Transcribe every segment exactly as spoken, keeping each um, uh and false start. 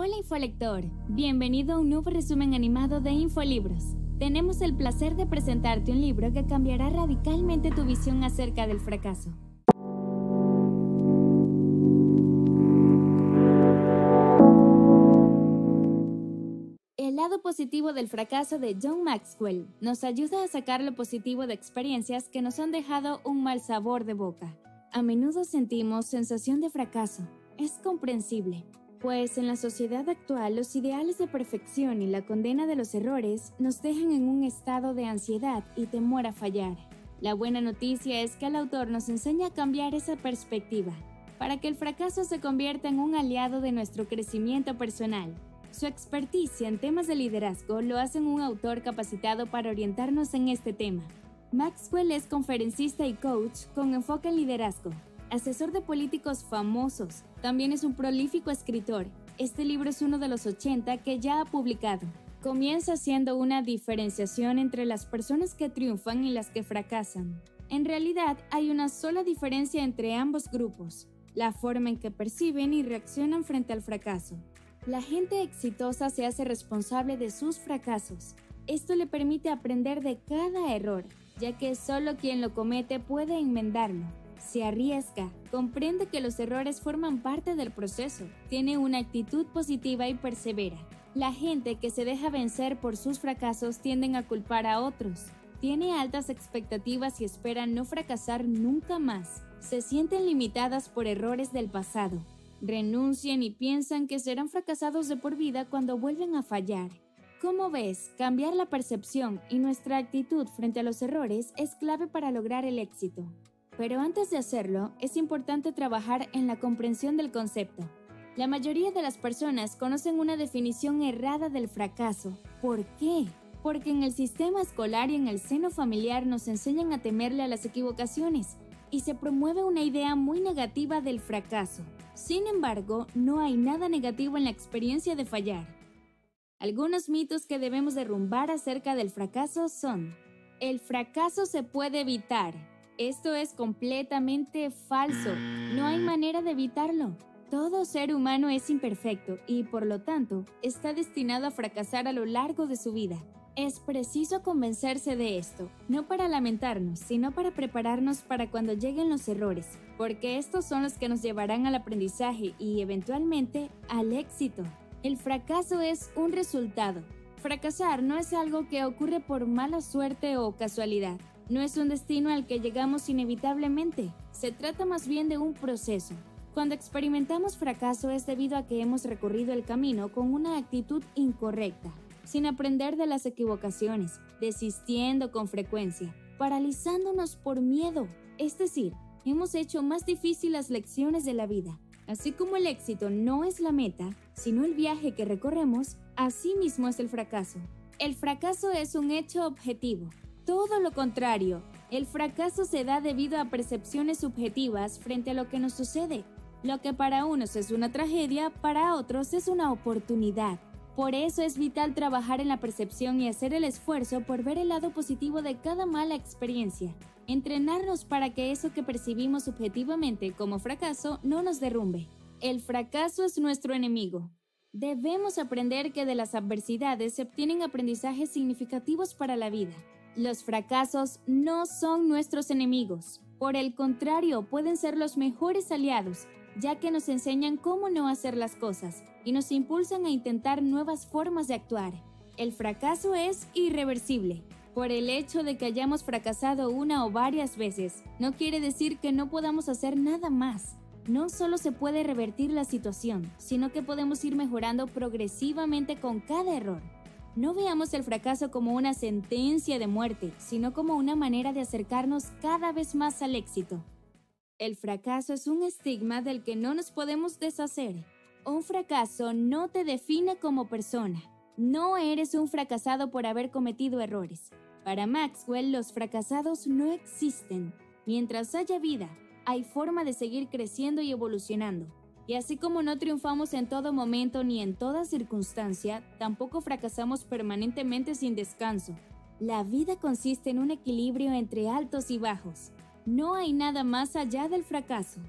Hola Infolector, bienvenido a un nuevo resumen animado de Infolibros. Tenemos el placer de presentarte un libro que cambiará radicalmente tu visión acerca del fracaso. El lado positivo del fracaso de John Maxwell nos ayuda a sacar lo positivo de experiencias que nos han dejado un mal sabor de boca. A menudo sentimos sensación de fracaso. Es comprensible, pues en la sociedad actual los ideales de perfección y la condena de los errores nos dejan en un estado de ansiedad y temor a fallar. La buena noticia es que el autor nos enseña a cambiar esa perspectiva, para que el fracaso se convierta en un aliado de nuestro crecimiento personal. Su experticia en temas de liderazgo lo hace un autor capacitado para orientarnos en este tema. Maxwell es conferencista y coach con enfoque en liderazgo, asesor de políticos famosos, también es un prolífico escritor. Este libro es uno de los ochenta que ya ha publicado. Comienza haciendo una diferenciación entre las personas que triunfan y las que fracasan. En realidad, hay una sola diferencia entre ambos grupos, la forma en que perciben y reaccionan frente al fracaso. La gente exitosa se hace responsable de sus fracasos. Esto le permite aprender de cada error, ya que solo quien lo comete puede enmendarlo. Se arriesga, comprende que los errores forman parte del proceso, tiene una actitud positiva y persevera. La gente que se deja vencer por sus fracasos tienden a culpar a otros. Tiene altas expectativas y espera no fracasar nunca más. Se sienten limitadas por errores del pasado. Renuncian y piensan que serán fracasados de por vida cuando vuelven a fallar. Como ves, cambiar la percepción y nuestra actitud frente a los errores es clave para lograr el éxito. Pero antes de hacerlo, es importante trabajar en la comprensión del concepto. La mayoría de las personas conocen una definición errada del fracaso. ¿Por qué? Porque en el sistema escolar y en el seno familiar nos enseñan a temerle a las equivocaciones y se promueve una idea muy negativa del fracaso. Sin embargo, no hay nada negativo en la experiencia de fallar. Algunos mitos que debemos derrumbar acerca del fracaso son: el fracaso se puede evitar. Esto es completamente falso. No hay manera de evitarlo. Todo ser humano es imperfecto y, por lo tanto, está destinado a fracasar a lo largo de su vida. Es preciso convencerse de esto, no para lamentarnos, sino para prepararnos para cuando lleguen los errores, porque estos son los que nos llevarán al aprendizaje y, eventualmente, al éxito. El fracaso es un resultado. Fracasar no es algo que ocurre por mala suerte o casualidad. No es un destino al que llegamos inevitablemente, se trata más bien de un proceso. Cuando experimentamos fracaso es debido a que hemos recorrido el camino con una actitud incorrecta, sin aprender de las equivocaciones, desistiendo con frecuencia, paralizándonos por miedo. Es decir, hemos hecho más difícil las lecciones de la vida. Así como el éxito no es la meta, sino el viaje que recorremos, así mismo es el fracaso. El fracaso es un hecho objetivo. Todo lo contrario, el fracaso se da debido a percepciones subjetivas frente a lo que nos sucede. Lo que para unos es una tragedia, para otros es una oportunidad. Por eso es vital trabajar en la percepción y hacer el esfuerzo por ver el lado positivo de cada mala experiencia. Entrenarnos para que eso que percibimos subjetivamente como fracaso no nos derrumbe. El fracaso es nuestro enemigo. Debemos aprender que de las adversidades se obtienen aprendizajes significativos para la vida. Los fracasos no son nuestros enemigos, por el contrario, pueden ser los mejores aliados, ya que nos enseñan cómo no hacer las cosas y nos impulsan a intentar nuevas formas de actuar. El fracaso es irreversible. Por el hecho de que hayamos fracasado una o varias veces, no quiere decir que no podamos hacer nada más. No solo se puede revertir la situación, sino que podemos ir mejorando progresivamente con cada error. No veamos el fracaso como una sentencia de muerte, sino como una manera de acercarnos cada vez más al éxito. El fracaso es un estigma del que no nos podemos deshacer. Un fracaso no te define como persona. No eres un fracasado por haber cometido errores. Para Maxwell, los fracasados no existen. Mientras haya vida, hay forma de seguir creciendo y evolucionando. Y así como no triunfamos en todo momento ni en toda circunstancia, tampoco fracasamos permanentemente sin descanso. La vida consiste en un equilibrio entre altos y bajos. No hay nada más allá del fracaso.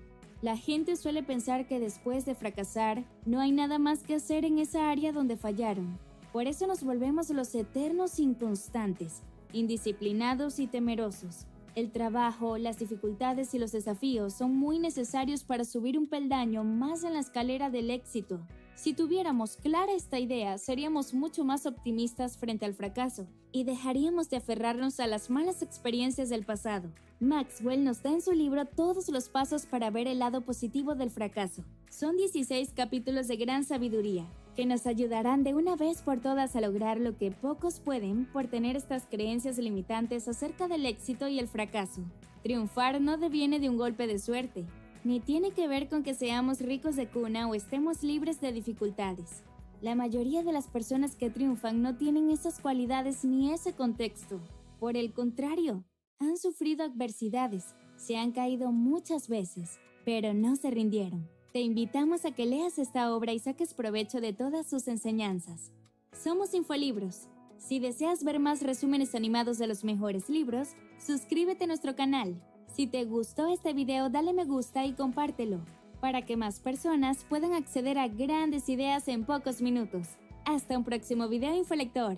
La gente suele pensar que después de fracasar, no hay nada más que hacer en esa área donde fallaron. Por eso nos volvemos los eternos inconstantes, indisciplinados y temerosos. El trabajo, las dificultades y los desafíos son muy necesarios para subir un peldaño más en la escalera del éxito. Si tuviéramos clara esta idea, seríamos mucho más optimistas frente al fracaso y dejaríamos de aferrarnos a las malas experiencias del pasado. Maxwell nos da en su libro todos los pasos para ver el lado positivo del fracaso. Son dieciséis capítulos de gran sabiduría que nos ayudarán de una vez por todas a lograr lo que pocos pueden por tener estas creencias limitantes acerca del éxito y el fracaso. Triunfar no deviene de un golpe de suerte, ni tiene que ver con que seamos ricos de cuna o estemos libres de dificultades. La mayoría de las personas que triunfan no tienen esas cualidades ni ese contexto. Por el contrario, han sufrido adversidades, se han caído muchas veces, pero no se rindieron. Te invitamos a que leas esta obra y saques provecho de todas sus enseñanzas. Somos Infolibros. Si deseas ver más resúmenes animados de los mejores libros, suscríbete a nuestro canal. Si te gustó este video, dale me gusta y compártelo, para que más personas puedan acceder a grandes ideas en pocos minutos. Hasta un próximo video, Infolector.